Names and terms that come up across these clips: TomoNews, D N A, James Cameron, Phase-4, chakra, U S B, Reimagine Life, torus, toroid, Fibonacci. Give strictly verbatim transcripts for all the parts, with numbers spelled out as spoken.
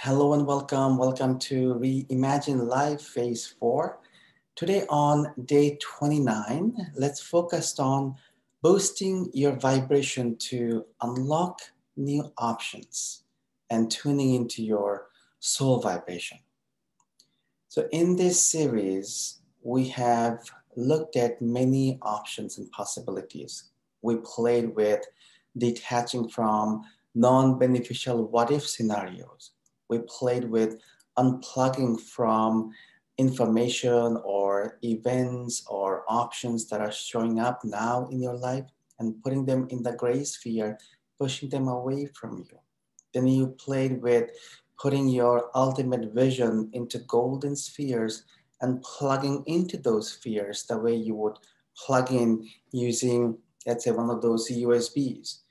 Hello and welcome. Welcome to Re-imagine Life, Phase four. Today on day twenty-nine, let's focus on boosting your vibration to unlock new options and tuning into your soul vibration. So in this series, we have looked at many options and possibilities. We played with detaching from non-beneficial what-if scenarios. We played with unplugging from information or events or options that are showing up now in your life and putting them in the gray sphere, pushing them away from you. Then you played with putting your ultimate vision into golden spheres and plugging into those spheres the way you would plug in using, let's say, one of those U S Bs.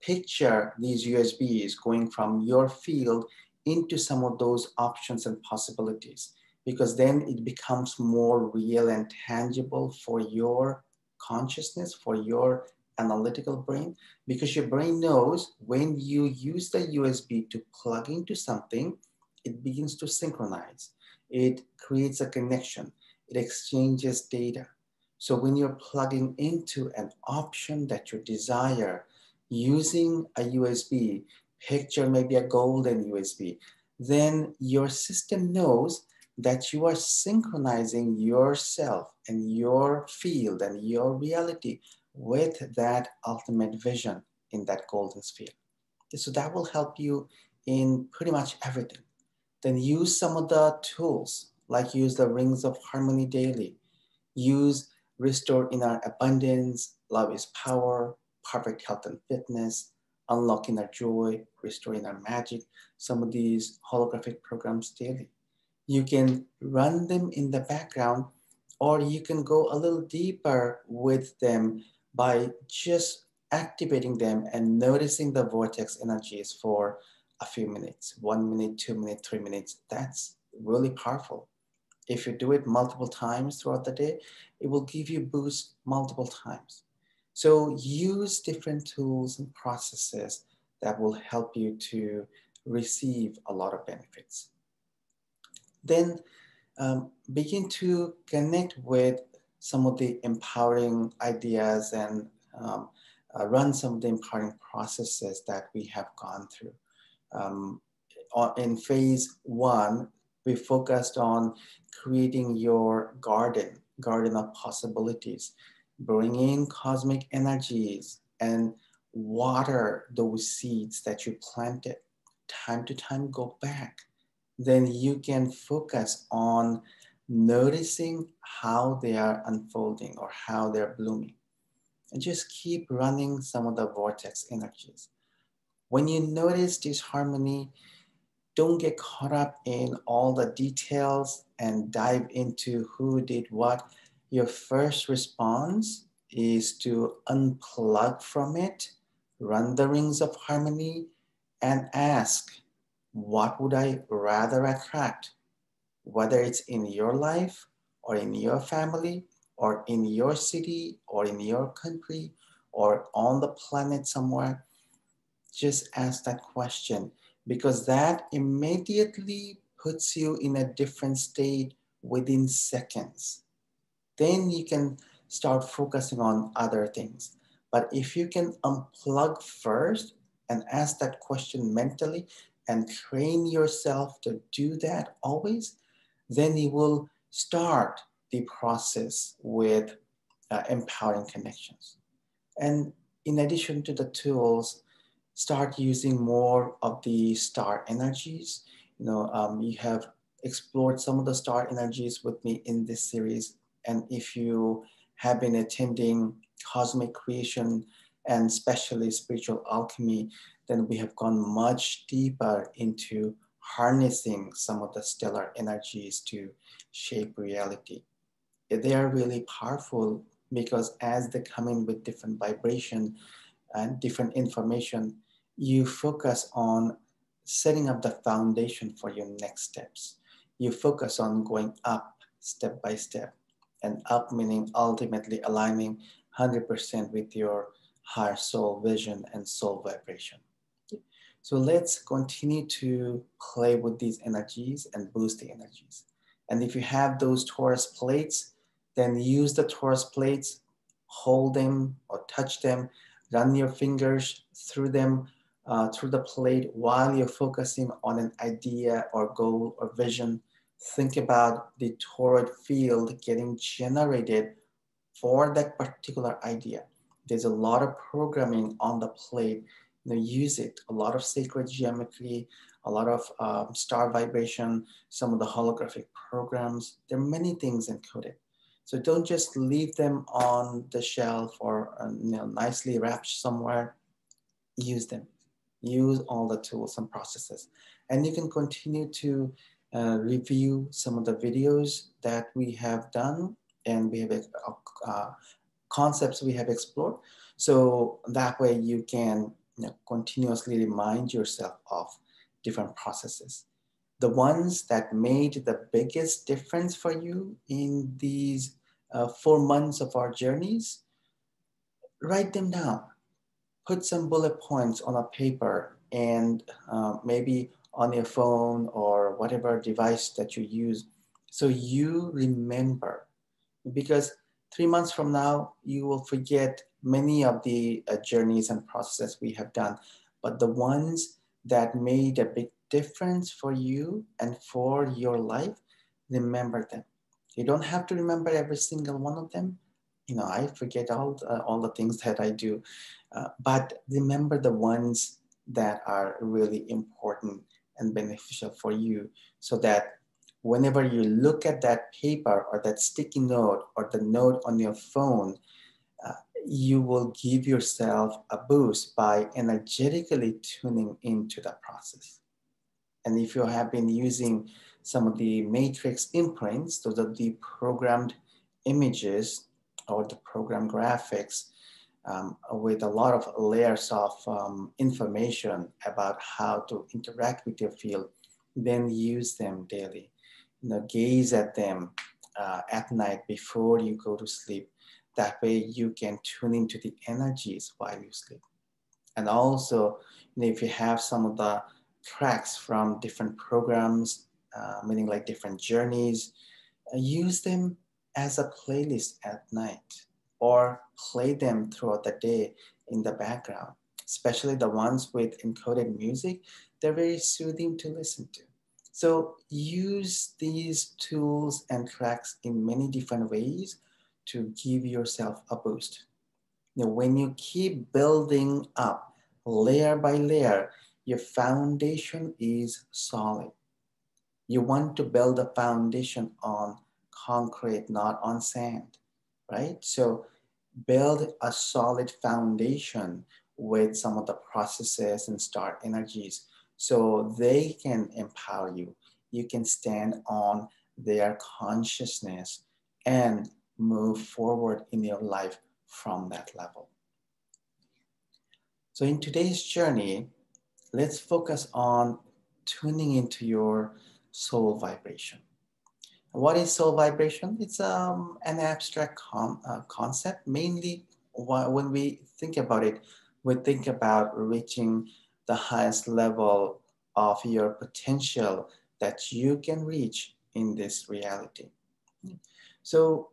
Picture these U S Bs going from your field into some of those options and possibilities, because then it becomes more real and tangible for your consciousness, for your analytical brain, because your brain knows when you use the U S B to plug into something, it begins to synchronize. It creates a connection. It exchanges data. So when you're plugging into an option that you desire using a U S B, picture maybe a golden U S B, then your system knows that you are synchronizing yourself and your field and your reality with that ultimate vision in that golden sphere. So that will help you in pretty much everything. Then use some of the tools, like use the Rings of Harmony daily, use Restore Inner Abundance, Love is Power, Perfect Health and Fitness, Unlocking Our Joy, Restoring Our Magic, some of these holographic programs daily. You can run them in the background, or you can go a little deeper with them by just activating them and noticing the vortex energies for a few minutes, one minute, two minutes, three minutes. That's really powerful. If you do it multiple times throughout the day, it will give you boost multiple times. So use different tools and processes that will help you to receive a lot of benefits. Then um, begin to connect with some of the empowering ideas and um, uh, run some of the empowering processes that we have gone through. Um, in phase one, we focused on creating your garden, garden of possibilities. Bring in cosmic energies and water those seeds that you planted. Time to time, go back. Then you can focus on noticing how they are unfolding or how they're blooming. And just keep running some of the vortex energies. When you notice disharmony, don't get caught up in all the details and dive into who did what. Your first response is to unplug from it, run the Rings of Harmony, and ask, what would I rather attract? Whether it's in your life or in your family or in your city or in your country or on the planet somewhere, just ask that question, because that immediately puts you in a different state within seconds. Then you can start focusing on other things. But if you can unplug first and ask that question mentally and train yourself to do that always, then you will start the process with uh, empowering connections. And in addition to the tools, start using more of the star energies. You know, um, you have explored some of the star energies with me in this series. And if you have been attending Cosmic Creation and especially Spiritual Alchemy, then we have gone much deeper into harnessing some of the stellar energies to shape reality. They are really powerful, because as they come in with different vibration and different information, you focus on setting up the foundation for your next steps. You focus on going up step by step. And up meaning ultimately aligning one hundred percent with your higher soul vision and soul vibration. So let's continue to play with these energies and boost the energies. And if you have those torus plates, then use the torus plates, hold them or touch them, run your fingers through them, uh, through the plate while you're focusing on an idea or goal or vision. Think about the toroid field getting generated for that particular idea. There's a lot of programming on the plate. You know, use it, a lot of sacred geometry, a lot of um, star vibration, some of the holographic programs. There are many things encoded. So don't just leave them on the shelf or uh, you know, nicely wrapped somewhere. Use them. Use all the tools and processes. And you can continue to uh, review some of the videos that we have done and we have uh, concepts we have explored. So that way you can you know, continuously remind yourself of different processes. The ones that made the biggest difference for you in these uh, four months of our journeys, write them down. Put some bullet points on a paper and uh, maybe on your phone or whatever device that you use, so you remember. Because three months from now, you will forget many of the uh, journeys and processes we have done, but the ones that made a big difference for you and for your life, remember them. You don't have to remember every single one of them. You know, I forget all, uh, all the things that I do, uh, but remember the ones that are really important and beneficial for you, so that whenever you look at that paper or that sticky note or the note on your phone, uh, you will give yourself a boost by energetically tuning into that process. And if you have been using some of the matrix imprints, so the, the programmed images or the program graphics um, with a lot of layers of um, information about how to interact with your field, then use them daily. You know, gaze at them uh, at night before you go to sleep. That way you can tune into the energies while you sleep. And also, you know, if you have some of the tracks from different programs, uh, meaning like different journeys, uh, use them as a playlist at night or play them throughout the day in the background, especially the ones with encoded music. They're very soothing to listen to. So use these tools and tracks in many different ways to give yourself a boost. Now, when you keep building up layer by layer, your foundation is solid. You want to build a foundation on concrete, not on sand, right? So build a solid foundation with some of the processes and star energies so they can empower you. You can stand on their consciousness and move forward in your life from that level. So in today's journey, let's focus on tuning into your soul vibration. What is soul vibration? It's um, an abstract con uh, concept. Mainly when we think about it, we think about reaching the highest level of your potential that you can reach in this reality. So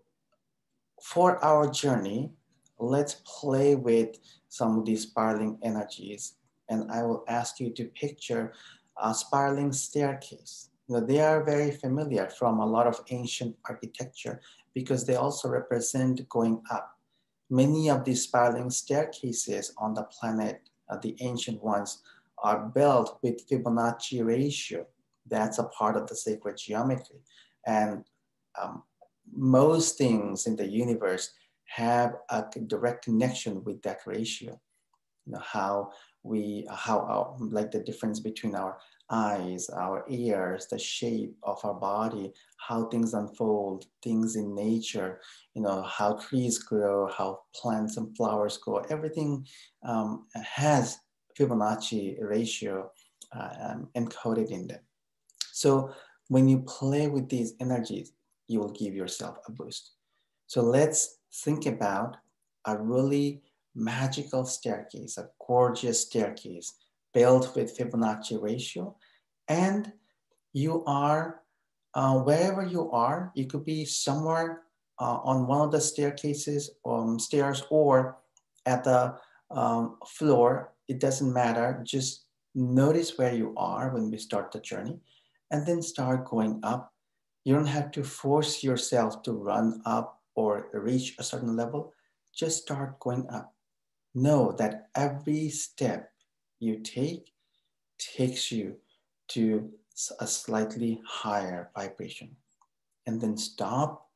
for our journey, let's play with some of these spiraling energies. And I will ask you to picture a spiraling staircase. Now, they are very familiar from a lot of ancient architecture because they also represent going up. Many of these spiraling staircases on the planet, uh, the ancient ones, are built with Fibonacci ratio. That's a part of the sacred geometry. And um, most things in the universe have a direct connection with that ratio. You know, how we, how our, like the difference between our eyes, our ears, the shape of our body, how things unfold, things in nature, you know, how trees grow, how plants and flowers grow, everything um, has Fibonacci ratio uh, um, encoded in them. So when you play with these energies, you will give yourself a boost. So let's think about a really magical staircase, a gorgeous staircase built with Fibonacci ratio, and you are, uh, wherever you are, you could be somewhere uh, on one of the staircases, um, stairs, or at the um, floor, it doesn't matter. Just notice where you are when we start the journey, and then start going up. You don't have to force yourself to run up or reach a certain level. Just start going up. Know that every step you take takes you to a slightly higher vibration. And then stop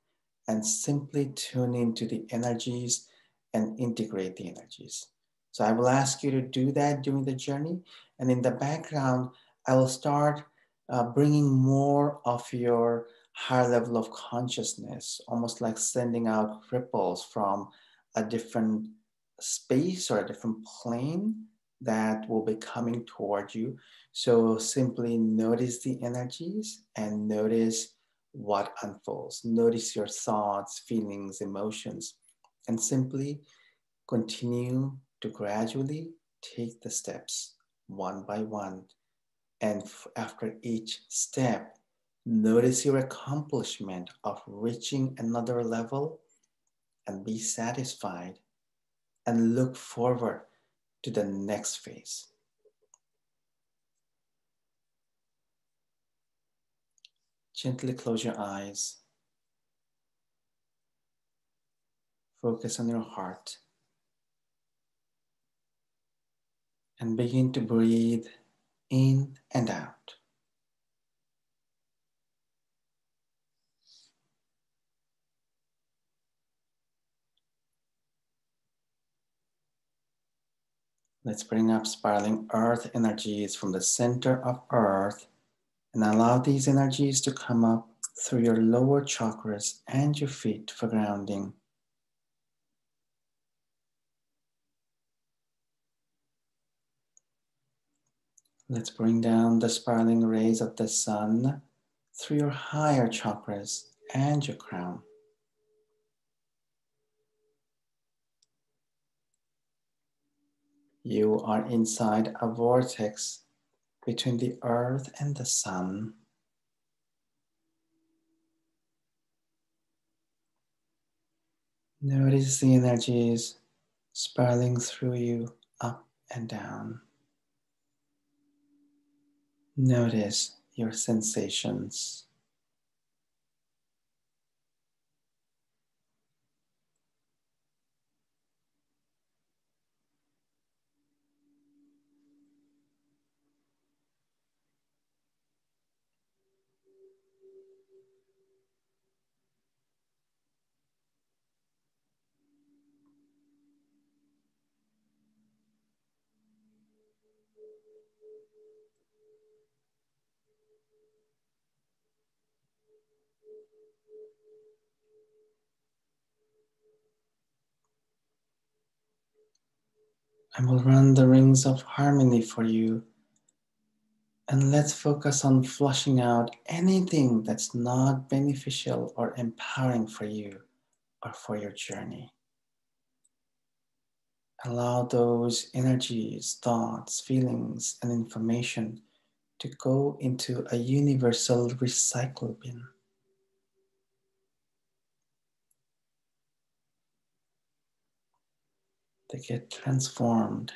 and simply tune into the energies and integrate the energies. So I will ask you to do that during the journey. And in the background, I will start uh, bringing more of your higher level of consciousness, almost like sending out ripples from a different space or a different plane that will be coming toward you. So simply notice the energies and notice what unfolds. Notice your thoughts, feelings, emotions, and simply continue to gradually take the steps one by one. And after each step, notice your accomplishment of reaching another level and be satisfied and look forward to the next phase. Gently close your eyes. Focus on your heart. And begin to breathe in and out. Let's bring up spiraling earth energies from the center of earth and allow these energies to come up through your lower chakras and your feet for grounding. Let's bring down the spiraling rays of the sun through your higher chakras and your crown. You are inside a vortex between the earth and the sun. Notice the energies spiraling through you up and down. Notice your sensations. I will run the rings of harmony for you. And let's focus on flushing out anything that's not beneficial or empowering for you or for your journey. Allow those energies, thoughts, feelings, and information to go into a universal recycle bin. They get transformed .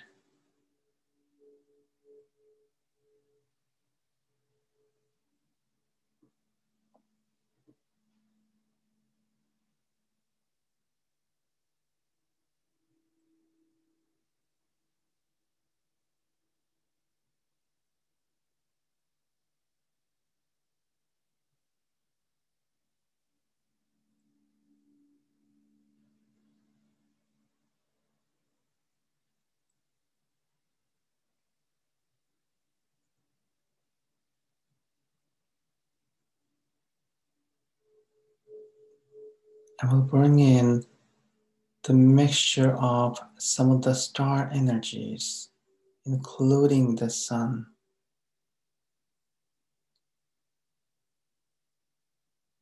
I will bring in the mixture of some of the star energies, including the sun.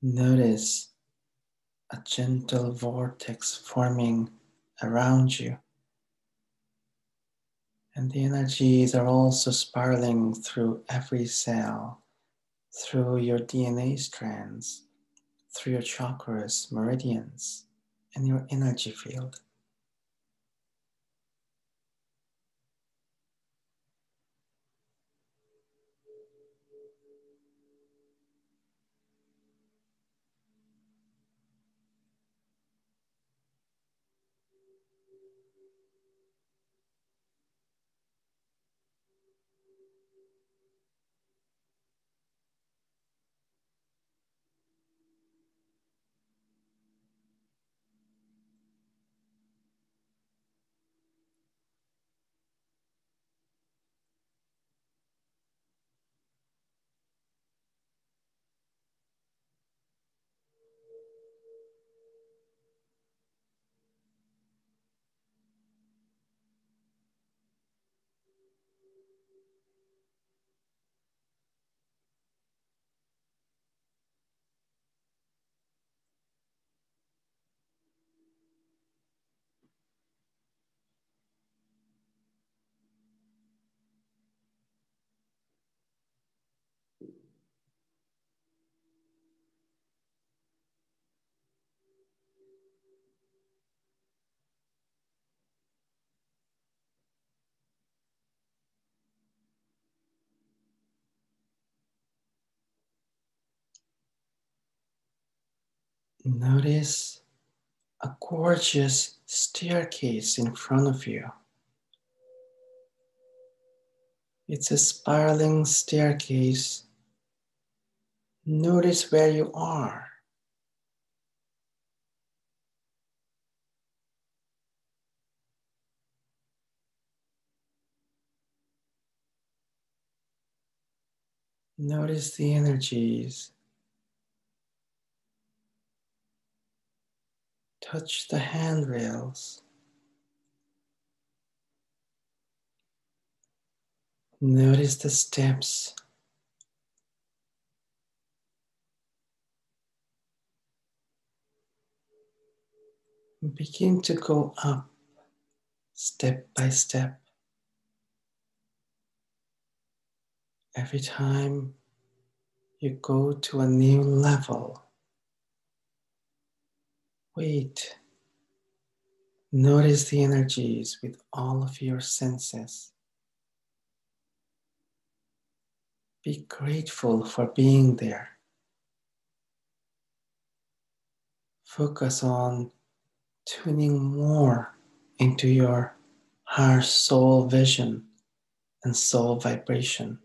Notice a gentle vortex forming around you And the energies are also spiraling through every cell, through your D N A strands, through your chakras, meridians, and your energy field. Notice a gorgeous staircase in front of you. It's a spiraling staircase. Notice where you are. Notice the energies. Touch the handrails. Notice the steps. Begin to go up step by step. Every time you go to a new level, wait, notice the energies with all of your senses. Be grateful for being there. Focus on tuning more into your higher soul vision and soul vibration.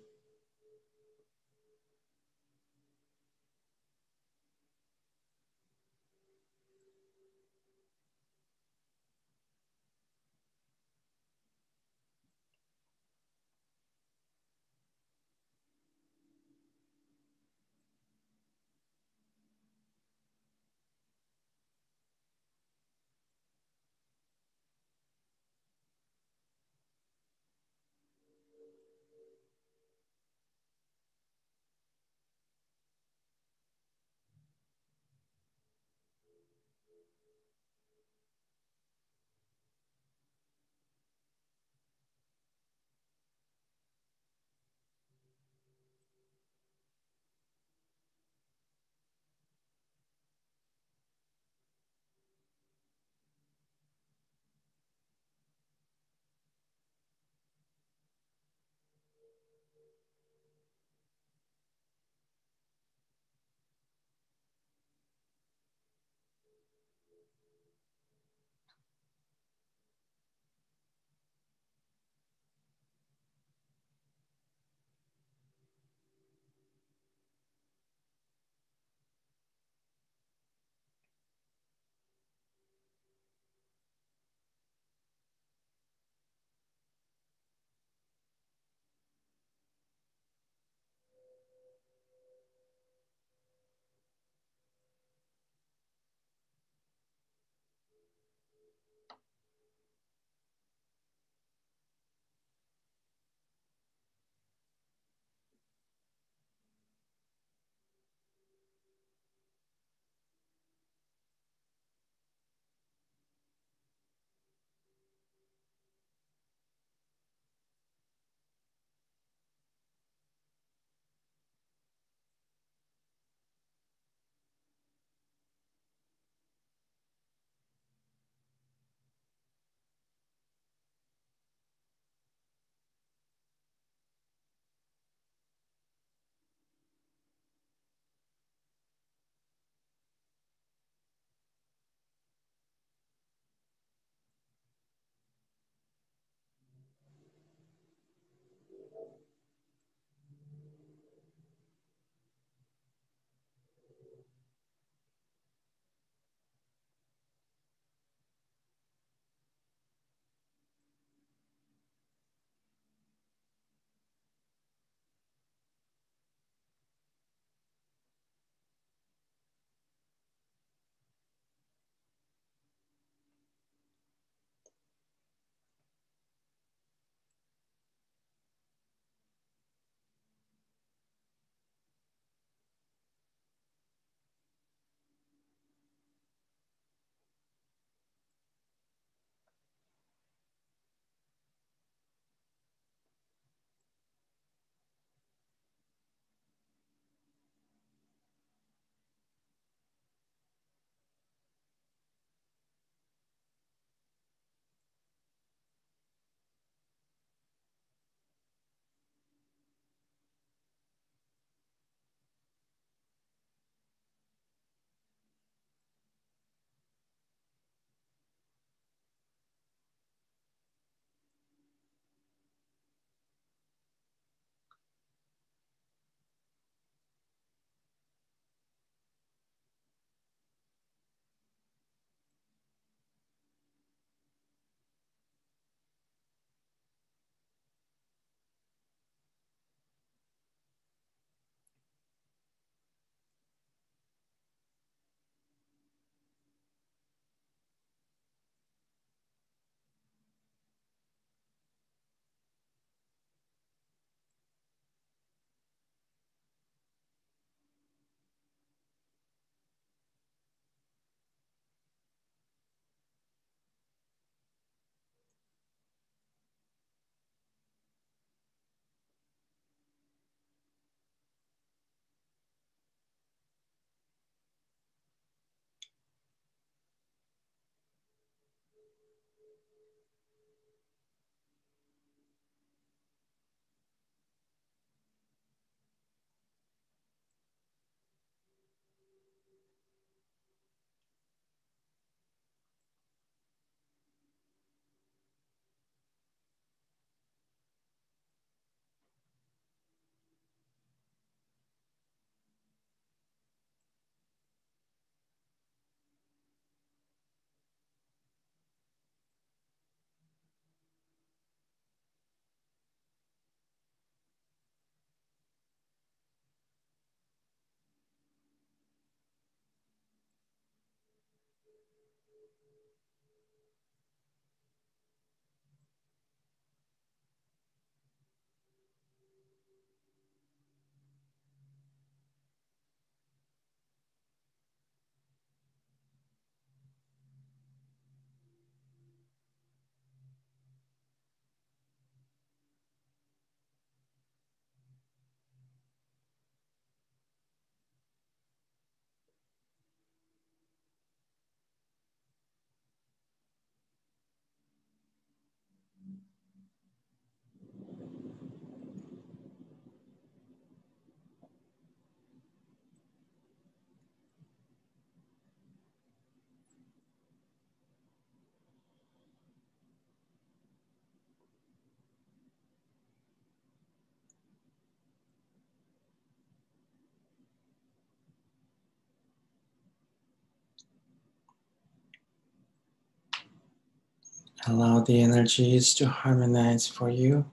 Allow the energies to harmonize for you.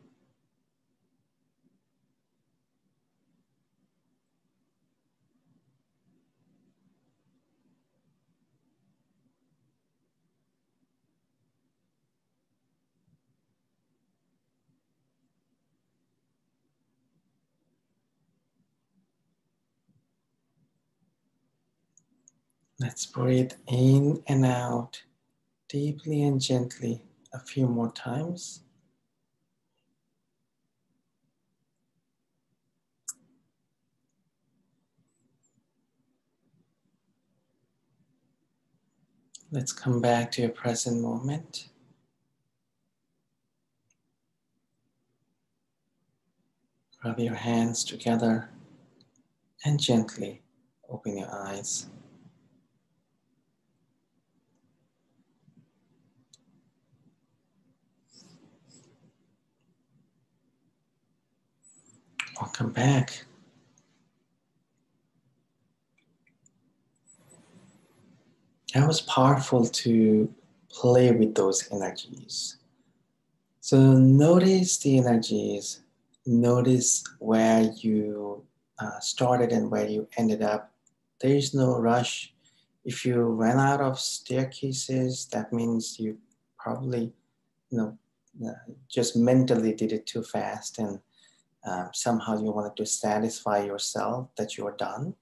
Let's breathe in and out deeply and gently a few more times. Let's come back to your present moment. Rub your hands together and gently open your eyes. Welcome back. That was powerful to play with those energies. So notice the energies, notice where you uh, started and where you ended up. There is no rush. If you ran out of staircases, that means you probably, you know, just mentally did it too fast, and Um, somehow you wanted to satisfy yourself that you're done.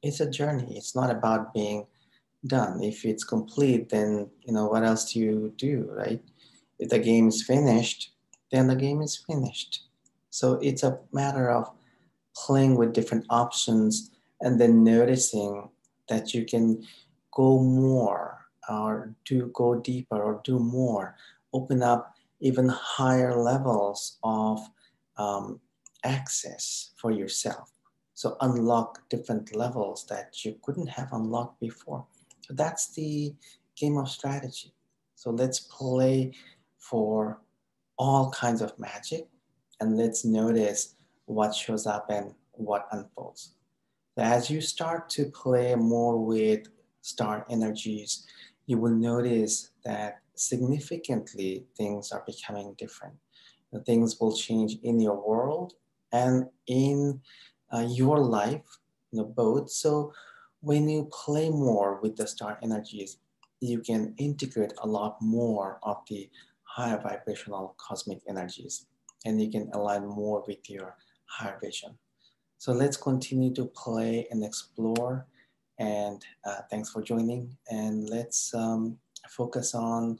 It's a journey. It's not about being done. If it's complete, then, you know, what else do you do, right? If the game is finished, then the game is finished. So it's a matter of playing with different options and then noticing that you can go more or do go deeper or do more, open up even higher levels of um, access for yourself. So unlock different levels that you couldn't have unlocked before. So that's the game of strategy. So let's play for all kinds of magic, and let's notice what shows up and what unfolds. As you start to play more with star energies, you will notice that significantly things are becoming different. The things will change in your world and in uh, your life, you know, both. So when you play more with the star energies, you can integrate a lot more of the higher vibrational cosmic energies, and you can align more with your higher vision. So let's continue to play and explore, and uh, thanks for joining, and let's um, focus on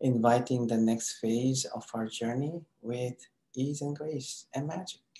inviting the next phase of our journey with ease and grace and magic.